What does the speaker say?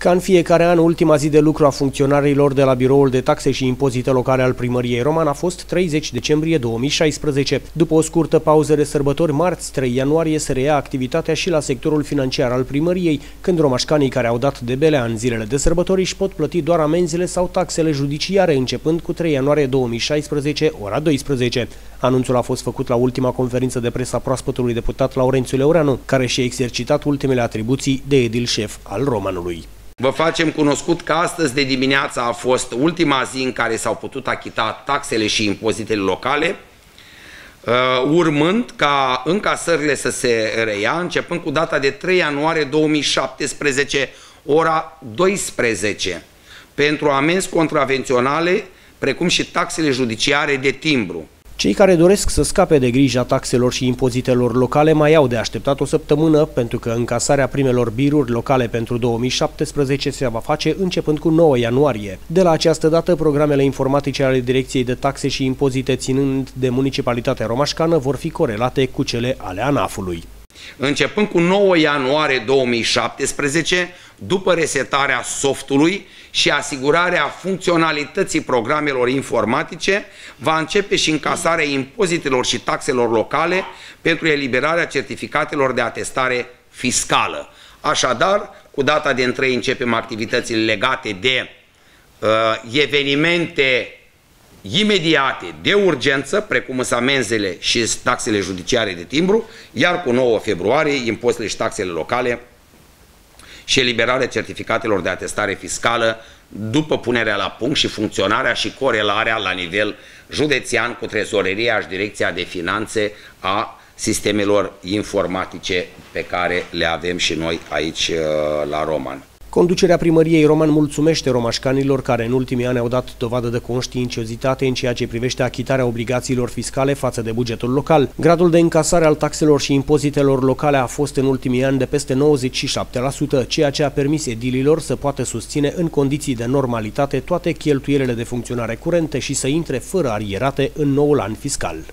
Ca în fiecare an, ultima zi de lucru a funcționarilor de la Biroul de Taxe și Impozite Locale al Primăriei Roman a fost 30 decembrie 2016. După o scurtă pauză de sărbători, marți 3 ianuarie se reia activitatea și la sectorul financiar al primăriei, când romașcanii care au dat de belea în zilele de sărbători își pot plăti doar amenzile sau taxele judiciare, începând cu 3 ianuarie 2016, ora 12. Anunțul a fost făcut la ultima conferință de presă a proaspătului deputat Laurențiu Leureanu, care și-a exercitat ultimele atribuții de edil șef al Romanului. Vă facem cunoscut că astăzi de dimineață a fost ultima zi în care s-au putut achita taxele și impozitele locale, urmând ca încasările să se reia, începând cu data de 3 ianuarie 2017, ora 12, pentru amenzi contravenționale, precum și taxele judiciare de timbru. Cei care doresc să scape de grija taxelor și impozitelor locale mai au de așteptat o săptămână, pentru că încasarea primelor biruri locale pentru 2017 se va face începând cu 9 ianuarie. De la această dată, programele informatice ale Direcției de Taxe și Impozite ținând de Municipalitatea Romașcană vor fi corelate cu cele ale ANAF-ului. Începând cu 9 ianuarie 2017, după resetarea softului și asigurarea funcționalității programelor informatice, va începe și încasarea impozitelor și taxelor locale pentru eliberarea certificatelor de atestare fiscală. Așadar, cu data de 1 începem activitățile legate de evenimente imediate de urgență, precum însă amenzele și taxele judiciare de timbru, iar cu 9 februarie impozitele și taxele locale și eliberarea certificatelor de atestare fiscală după punerea la punct și funcționarea și corelarea la nivel județean cu trezoreria și direcția de finanțe a sistemelor informatice pe care le avem și noi aici la Roman. Conducerea primăriei Roman mulțumește romașcanilor care în ultimii ani au dat dovadă de conștiinciozitate în ceea ce privește achitarea obligațiilor fiscale față de bugetul local. Gradul de încasare al taxelor și impozitelor locale a fost în ultimii ani de peste 97%, ceea ce a permis edililor să poată susține în condiții de normalitate toate cheltuielile de funcționare curente și să intre fără arierate în noul an fiscal.